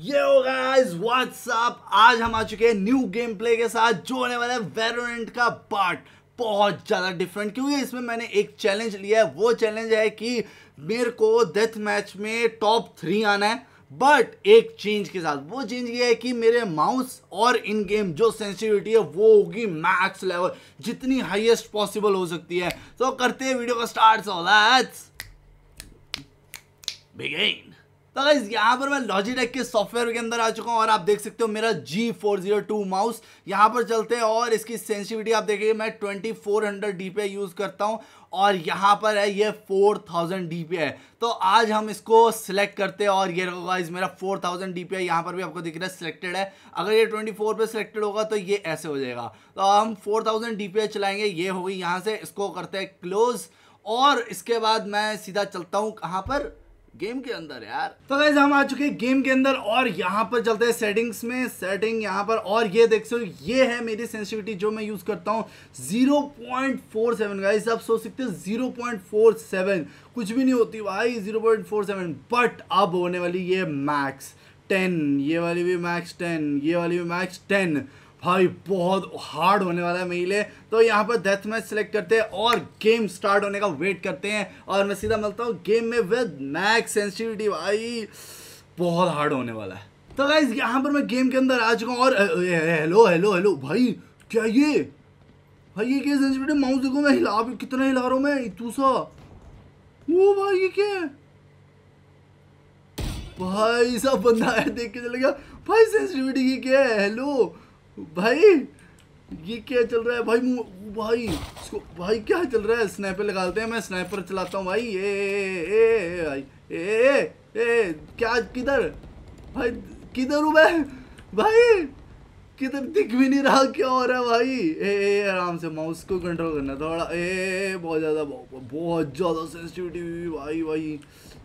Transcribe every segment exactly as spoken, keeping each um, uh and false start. Yo guys what's up, आज हम आ चुके हैं न्यू गेम प्ले के साथ जो होने वाला है वैलोरेंट का पार्ट। बहुत ज़्यादा डिफरेंट, क्योंकि इसमें मैंने एक चैलेंज लिया है। वो चैलेंज है कि मेरे को डेथ मैच में टॉप थ्री आना है, बट एक चेंज के साथ। वो चेंज ये है कि मेरे माउस और इन गेम जो सेंसिटिविटी है वो होगी मैक्स लेवल, जितनी हाईएस्ट पॉसिबल हो सकती है। तो करते हैं वीडियो का स्टार्ट, सो लेट्स बिगिन। तो गाइस यहाँ पर मैं लॉजिटेक के सॉफ्टवेयर के अंदर आ चुका हूँ और आप देख सकते हो मेरा G four zero two mouse. यहाँ पर चलते हैं और इसकी सेंसिटिविटी आप देखेंगे। मैं twenty four hundred DPI use करता हूँ और यहाँ पर है ये फोर थाउज़ेंड डीपीआई। तो आज हम इसको सिलेक्ट करते हैं और ये गाइस मेरा फोर थाउज़ेंड डीपीआई यहाँ पर भी आपको दिख रहा है सिलेक्टेड है। अगर ये ट्वेंटी फोर पे सिलेक्टेड होगा तो ये ऐसे हो जाएगा। तो हम फोर थाउज़ेंड डीपीआई चलाएंगे, ये होगी यहाँ से। इसको करते हैं क्लोज और इसके बाद मैं सीधा चलता हूँ कहाँ पर, गेम के अंदर यार। तो गाइस हम आ चुके हैं गेम के अंदर और यहाँ पर चलते हैं सेटिंग्स में। सेटिंग यहाँ पर और ये देख सकते हो, ये है मेरी सेंसिटिविटी जो मैं यूज़ करता हूँ zero point four seven. Guys आप सोच सकते हो ज़ीरो पॉइंट फोर सेवन कुछ भी नहीं होती भाई, zero point four seven. But अब होने वाली ये मैक्स टेन, ये वाली भी मैक्स टेन, ये वाली भी मैक्स टेन। भाई बहुत हार्ड होने वाला है मेरे लिए। तो यहाँ पर डेथ मैच सेलेक्ट करते हैं और गेम स्टार्ट होने का वेट करते हैं और मैं सीधा मिलता हूँ गेम में विद मैक्स सेंसिटिविटी। भाई बहुत हार्ड होने वाला है। तो गाइज यहाँ पर मैं गेम के अंदर आ चुका हूँ और हेलो हेलो हेलो भाई, क्या ये भाई ये क्या सेंसिटिविटी? माउस देखो मैं हिला भी कितना हिला रहा हूँ मैं, तू सा वो भाई ये क्या है भाई साहब, बंदा है देख के चले गया। भाई सेंसिटिविटी की क्या है? हेलो भाई ये क्या चल रहा है भाई? भाई इसको भाई क्या चल रहा है? स्नाइपर लगाते हैं, मैं स्नाइपर चलाता हूँ भाई। ए ए ए भाई ए ए ए क्या किधर भाई, किधर हूँ मैं भाई? किधर दिख भी नहीं रहा, क्या हो रहा है भाई? ए ए आराम से माउस को कंट्रोल करना थोड़ा। ए बहुत ज़्यादा बहुत ज़्यादा सेंसिटिविटी भाई। भाई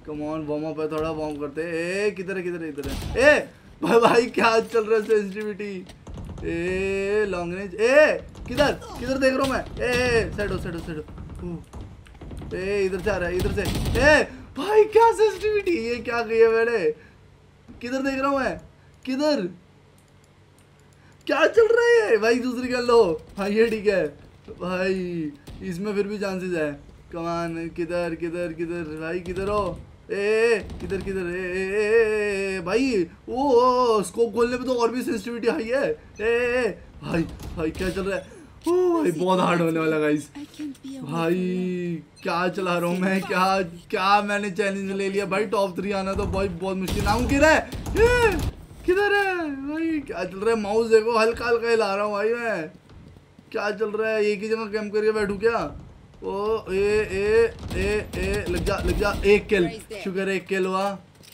कम ऑन वार्म अप है, थोड़ा वार्म करते हैं। ए किधर है किधर है इधर है। ए भाई भाई क्या चल रहा है सेंसिटिविटी? ए लॉन्ग रेंज ए किधर किधर देख रहा हूँ मैं। ए सेट हो सेट हो सेट हो। ए इधर से आ रहा है इधर से। ए भाई क्या सेंसिटिविटी, ये क्या किया मैंने? किधर देख रहा हूँ मैं, किधर क्या चल रहा है ये? भाई दूसरी कर लो भाई, ये ठीक है भाई, इसमें फिर भी चांसेस है। कमान किधर किधर किधर भाई किधर हो? ए किधर किधर? ए, ए, ए, ए, ए भाई ओ, ओ स्कोप खोलने पे तो और भी सेंसिटिविटी हाई है। ए, ए भाई भाई क्या चल रहा है? ओ भाई बहुत हार्ड होने वाला गाइस। भाई क्या चला रहा हूँ मैं, क्या क्या मैंने चैलेंज ले लिया भाई। टॉप थ्री आना तो भाई बहुत मुश्किल। नाम किधर है? ए किधर है भाई? क्या चल रहा है? माउस देखो हल्का हल्का हिला रहा हूँ भाई मैं। क्या चल रहा है? एक ही जगह कैंप करके बैठूँ क्या? ओ ए ए ए ए लग जा लग जा। एक किल, शुगर एक किल हुआ,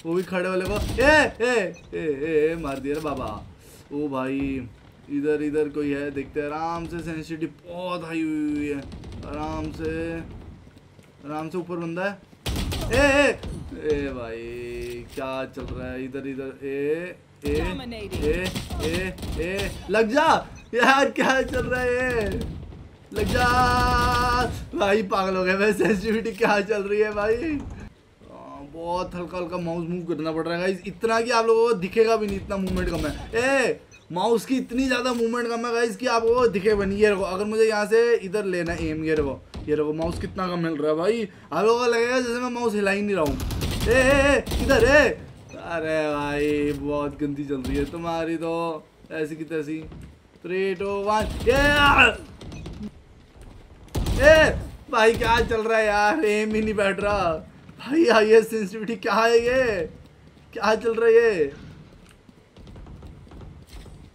वो भी खड़े वाले को। ए ए ए ए मार दिया बाबा। ओ भाई इधर इधर कोई है, देखते हैं। आराम से सेंसिटिविटी बहुत हाई हुई है, आराम से आराम से। ऊपर बंदा है। ए ए ए भाई क्या चल रहा है? इधर इधर। ए ए ए ए ए लग जा यार, क्या चल रहा है? लग जा भाई, पागल हो गया भाई। सेंसिटिविटी क्या चल रही है भाई? आ, बहुत हल्का हल्का माउस मूव करना पड़ रहा है गाइस, इतना कि आप लोगों को दिखेगा भी नहीं, इतना मूवमेंट कम है। ए माउस की इतनी ज़्यादा मूवमेंट कम है गाइस कि आपको दिखेगा नहीं। ये रखो, अगर मुझे यहाँ से इधर लेना है एम, ये रखो ये रखो, माउस कितना कम हिल रहा है भाई। आप लोगों को लगेगा जैसे मैं माउस हिला ही नहीं रहा हूँ। ए ए किधर है? अरे भाई बहुत गंदी चल रही है तुम्हारी तो, ऐसी की तैसी। Three to one. ए भाई क्या चल रहा है यार? एम ही नहीं बैठ रहा भाई। हाईएस्ट सेंसिटिविटी क्या है ये? क्या चल रहा है ये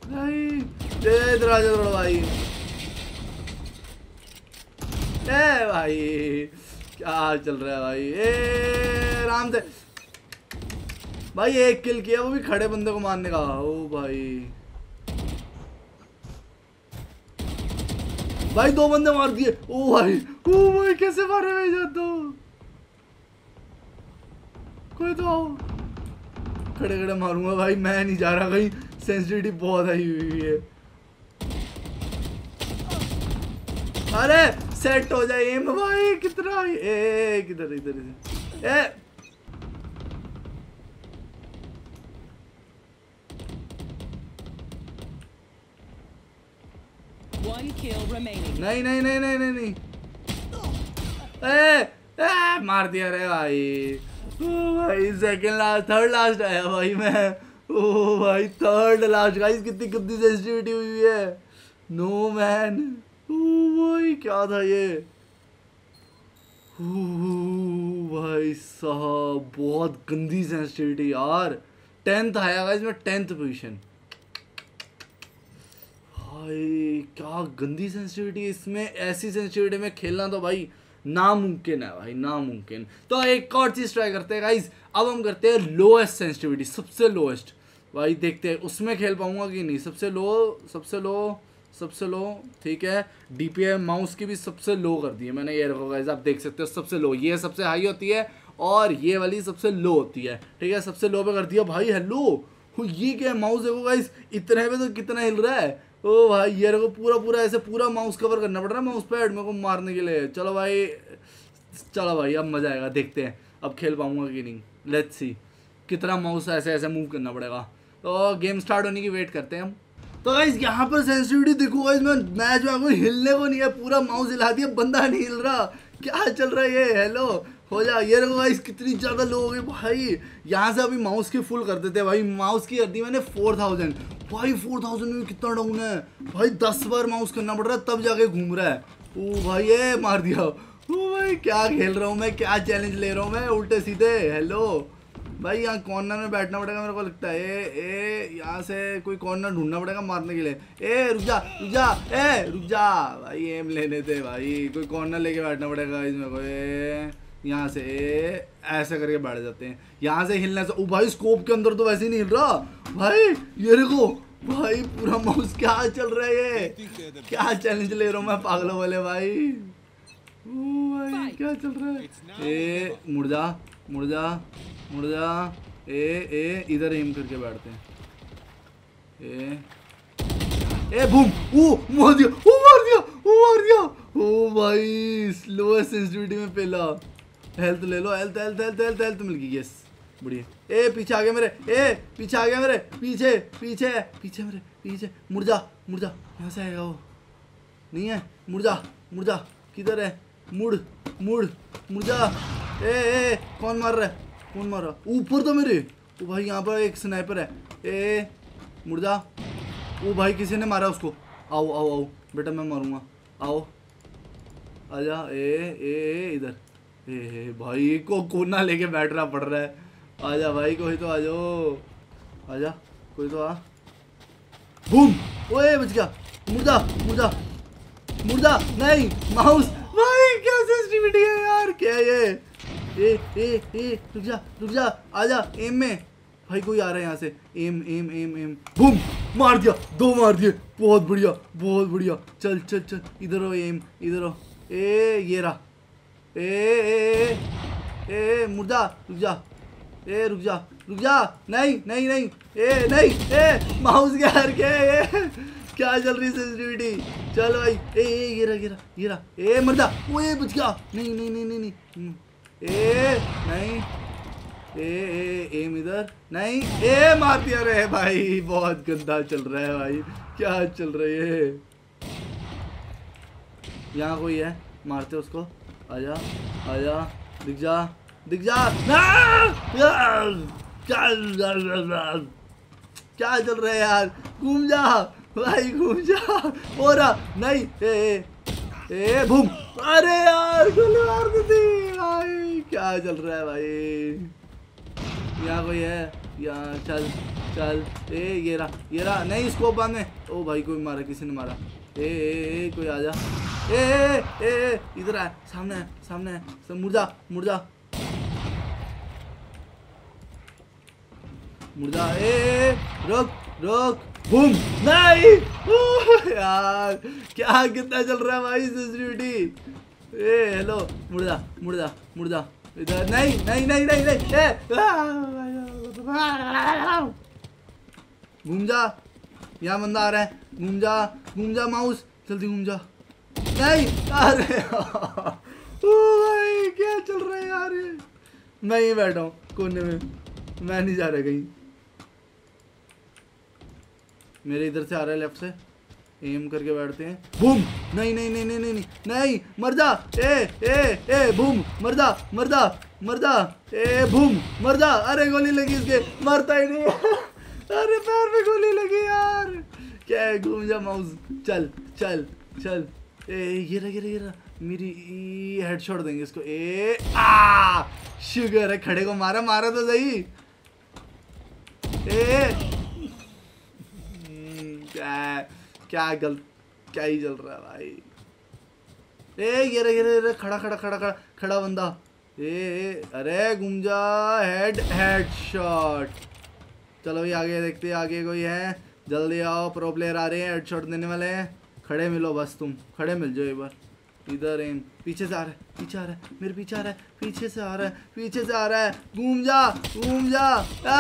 भाई? इधर आ जाओ भाई। ए भाई क्या चल रहा है भाई? ए आराम से भाई, एक किल किया वो भी खड़े बंदे को मारने का। ओ भाई भाई दो बंदे मार दिए। ओ भाई ओ भाई कैसे मारे भाई? जाता कोई तो आओ, खड़े खड़े मारूंगा भाई मैं, नहीं जा रहा कहीं। सेंसिटिविटी बहुत आई हुई है। अरे सेट हो जाए एम भाई। कितना ए किधर इधर ए नहीं नहीं नहीं नहीं नहीं नहीं ए, ए, मार दिया रे भाई। ओ भाई सेकंड लास्ट थर्ड लास्ट आया भाई मैं। ओ भाई थर्ड लास्ट गाइस कितनी कितनी सेंसिटिविटी हुई है। नो मैन ओ भाई क्या था ये। ओ भाई साहब बहुत गंदी सेंसिटिविटी यार। टेंथ आया गाइस मैं टेंथ पोजीशन। भाई क्या गंदी सेंसिटिविटी इसमें। ऐसी सेंसिटिविटी में खेलना तो भाई नामुमकिन है भाई नामुमकिन। तो एक और चीज़ ट्राई करते हैं गाइज। अब हम करते हैं लोएस्ट सेंसिटिविटी सबसे लोएस्ट। भाई देखते हैं उसमें खेल पाऊंगा कि नहीं। सबसे लो सबसे लो सबसे लो ठीक है। डीपीआई माउस की भी सबसे लो कर दी है मैंने। ये रखो गाइज आप देख सकते हो सबसे लो। ये सबसे हाई होती है और ये वाली सबसे लो होती है ठीक है। सबसे लो पे कर दिया भाई। हेलो ये क्या माउस देखो गाइज इतने में तो कितना हिल रहा है। ओ भाई ये को पूरा पूरा ऐसे पूरा माउस कवर करना पड़ रहा है माउस पैड मेरे को मारने के लिए। चलो भाई चलो भाई अब मज़ा आएगा। देखते हैं अब खेल पाऊंगा कि नहीं। लेट्स सी कितना माउस ऐसे ऐसे मूव करना पड़ेगा। तो गेम स्टार्ट होने की वेट करते हैं हम। तो गाइस यहाँ पर सेंसिटिविटी देखो गाइस मैं मैच में कोई हिलने को नहीं है। पूरा माउस हिला दिया बंदा नहीं हिल रहा। क्या चल रहा है ये। हेलो हो जा। ये देखो गाइस कितनी ज़्यादा लो हो गई भाई। यहाँ से अभी माउस की फुल कर देते हैं भाई। माउस की कर दी मैंने फोर थाउजेंड। भाई फोर थाउजेंड में कितना डाउन है भाई। दस बार माउस करना पड़ रहा है तब जाके घूम रहा है। ओ भाई ये मार दिया। ओ भाई क्या खेल रहा हूँ मैं। क्या चैलेंज ले रहा हूँ मैं उल्टे सीधे। हेलो भाई यहाँ कॉर्नर में बैठना पड़ेगा मेरे को लगता है। ए ए यहाँ से कोई कॉर्नर ढूंढना पड़ेगा मारने के लिए। ए रुक जा रुक जा ए रुक जा भाई एम लेने थे भाई। कोई कॉर्नर लेके बैठना पड़ेगा इसमें को। ए यहाँ से ऐसे करके बैठ जाते हैं। यहाँ से हिलने से ओ भाई स्कोप के अंदर तो वैसे ही नहीं हिल रहा भाई। ये देखो भाई पूरा माउस क्या चल रहा है ये। क्या चैलेंज ले रहा हूँ मैं पागलों वाले भाई। ओ भाई क्या चल रहा है। ए मुड़ जा मुड़ जा मुड़ जा। ए ए इधर एम करके बैठते हैं। ए ए बूम ओ मार दिया ओ मार दिया ओ मार दिया। ओ भाई स्लोएस्ट सेंसिटिविटी में पहला। हेल्थ ले लो health health health health health मिल गई। यस बढ़िया। ए पीछे आ गया मेरे। ए पीछे आ गया मेरे। पीछे पीछे पीछे मेरे पीछे। मुर्जा मुर्जा यहाँ से आएगा वो नहीं है। मुर्जा मुर्जा किधर है। मुड़ मुड़ मुर्जा। ए ए कौन मार रहा है कौन मार रहा ऊपर तो मेरे। ओ भाई यहाँ पर एक स्नाइपर है। ए मुर्जा। ओ भाई किसी ने मारा उसको। आओ आओ आओ बेटा मैं मारूंगा। आओ आजा। ए ए इधर। ए भाई को कोना लेके बैठना पड़ रहा है। आजा भाई कोई तो आ जाओ। आजा कोई तो आ। बूम ओए बच गया। मुर्दा मुर्दा मुर्दा नहीं माउस। भाई क्या सेंसिटिविटी है यार क्या ये। ए ए ए रुक जा रुक जा। आजा एम में। भाई कोई आ रहा है यहाँ से। एम एम एम एम बूम मार दिया। दो मार दिए बहुत बढ़िया बहुत बढ़िया। चल चल चल इधर हो एम इधर हो। ए ये रहा। ए ए ए, ए मुर्दा रुक जा। ए रुक जा रुक जा नहीं नहीं नहीं ए नहीं ए माउस के हार के। ए क्या चल रही सेंसिटिविटी। चल भाई। ए ए ये रहा ये रहा ये रहा। ए मुर्दा ओए बच गया। नहीं नहीं नहीं नहीं नहीं ए नहीं। ए ए एम इधर नहीं। ए मार दिया रे भाई। बहुत गंदा चल रहा है भाई। क्या चल रही है। यहाँ कोई है मारते उसको। आजा आजा दिख जा दिख जा। क्या क्या चल रहा है यार। घूम जा भाई घूम जा। हो रहा नहीं। ए ए ए बूम। अरे यार गोली मार दी थी भाई। क्या चल रहा है भाई। यहाँ कोई है यहाँ। चल चल। ए ये रहा ये रहा नहीं इसको बाद में। ओ भाई कोई मारा किसी ने मारा। ए ए ए कोई आजा। ए ए ए इधर आ सामने है सामने है सब। मुर्दा मुर्दा मुर्दा। ए ए रुक रुक बूम नहीं। यार क्या कितना चल रहा है भाई सेंसिटिविटी। ए हेलो मुर्दा मुर्दा मुर्दा इधर नहीं नहीं नहीं नहीं नहीं। घूम जा यहाँ बंदा आ रहा है। घूम जा घूम जा माउस जल्दी घूम जा। नहीं अरे भाई क्या चल रहा है यार। मैं ही बैठा हूँ कोने में मैं नहीं जा रहा कहीं। मेरे इधर से आ रहा है लेफ्ट से। एम करके बैठते हैं। बूम, नहीं नहीं नहीं नहीं नहीं नहीं, मर्दा ए ए ए बूम, मर्दा मर्दा मर्दा ए बूम मर्दा। अरे गोली लगी इसके, मरता ही नहीं। अरे पैर में गोली लगी यार, क्या है, घूम जा माउस। चल चल चल, ए ये रहा ये रहा ये रहा, मेरी हेडशॉट देंगे इसको। ए आ शुगर है, खड़े को मारा मारा तो सही। ए क्या क्या गलत, क्या ही चल रहा है भाई। ए ये रे ये रे रे, खड़ा खड़ा खड़ा खड़ा खड़ा बंदा। ए, ए अरे घूम जा, हेड हेडशॉट। चलो भाई आगे देखते हैं, आगे कोई है, जल्दी आओ, प्रो प्लेयर आ रहे हैं, हेडशॉट देने वाले हैं। खड़े मिलो बस, तुम खड़े मिल जाओ। एक बार इधर एम, पीछे से आ रहा है, पीछे आ रहा है, मेरे पीछे आ रहा है, पीछे से आ रहा है, पीछे से आ रहा है। घूम जा घूम जा,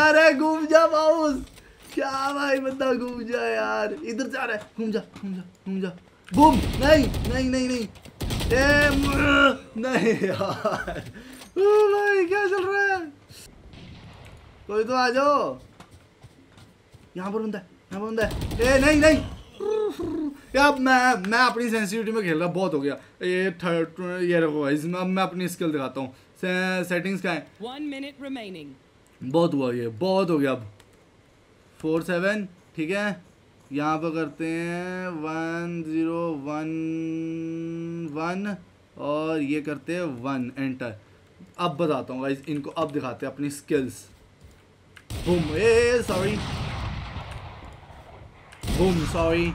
अरे घूम जा माउस, क्या भाई बंदा घूम जा यार। इधर जा रहा है, घूम जा घूम जा घूम जा, बूम नहीं नहीं नहीं नहीं ए नहीं यार। ओ भाई क्या चल रहा है, कोई तो आ जाओ। यहाँ पर बंदा है, यहाँ पर बंदा है। ए नहीं नहीं यार, मैं मैं अपनी सेंसिटिविटी में खेल रहा, बहुत हो गया ये थर्ड ये रखो। अब मैं अपनी स्किल दिखाता हूँ। से, सेटिंग्स का है, बहुत हुआ ये, बहुत हो गया। अब फोर सेवन ठीक है, यहाँ पर करते हैं वन ज़ीरो वन वन और ये करते हैं वन एंटर। अब बताता हूँ गाइस इनको, अब दिखाते हैं अपनी स्किल्स। बूम ए सॉरी, बूम सॉरी।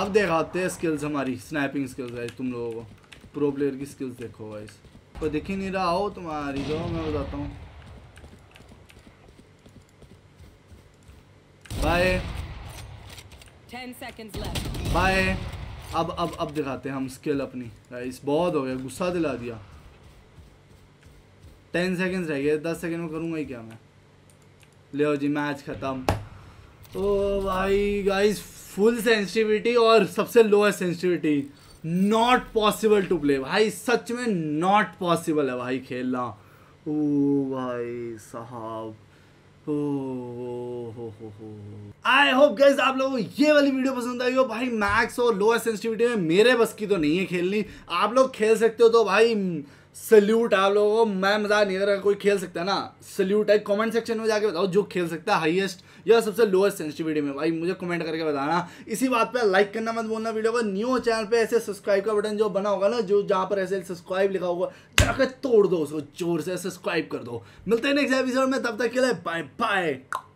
अब दिखाते हैं स्किल्स हमारी, स्नैपिंग स्किल्स गाइस। तुम लोगों को प्रो प्लेयर की स्किल्स देखो गाइस, तो दिख ही नहीं रहा हो तुम्हारी, जो मैं बताता हूँ बाय बाय। अब अब अब दिखाते हैं हम स्किल अपनी गाइस, बहुत हो गया, गुस्सा दिला दिया। टेन सेकेंड्स रह गए, दस सेकेंड में करूँगा ही क्या मैं। ले जी मैच ख़त्म। ओ भाई गाइस, फुल सेंसिटिविटी और सबसे lowest sensitivity, not possible to play भाई, सच में नॉट पॉसिबल है भाई खेलना। ओ भाई साहब, हो हो हो हो। आई होप गाइज आप लोगों को ये वाली वीडियो पसंद आई हो भाई। मैक्स और लोअर सेंसिटिविटी में मेरे बस की तो नहीं है खेलनी, आप लोग खेल सकते हो तो भाई सल्यूट आप लोगों को। मैं मज़ा नहीं कर रहा, कोई खेल सकता है ना, सल्यूट है। कमेंट सेक्शन में जाके बताओ जो खेल सकता है हाईएस्ट या सबसे लोएस्ट सेंसिटिविटी में भाई, मुझे कमेंट करके बताना। इसी बात पे लाइक करना मत बोलना वीडियो को। न्यू चैनल पे ऐसे सब्सक्राइब का बटन जो बना होगा ना, जो जहाँ पर ऐसे सब्सक्राइब लिखा होगा, जाकर तोड़ दो उसको, जोर से सब्सक्राइब कर दो। मिलते हैं नेक्स्ट एपिसोड में, तब तक के लिए बाय बाय।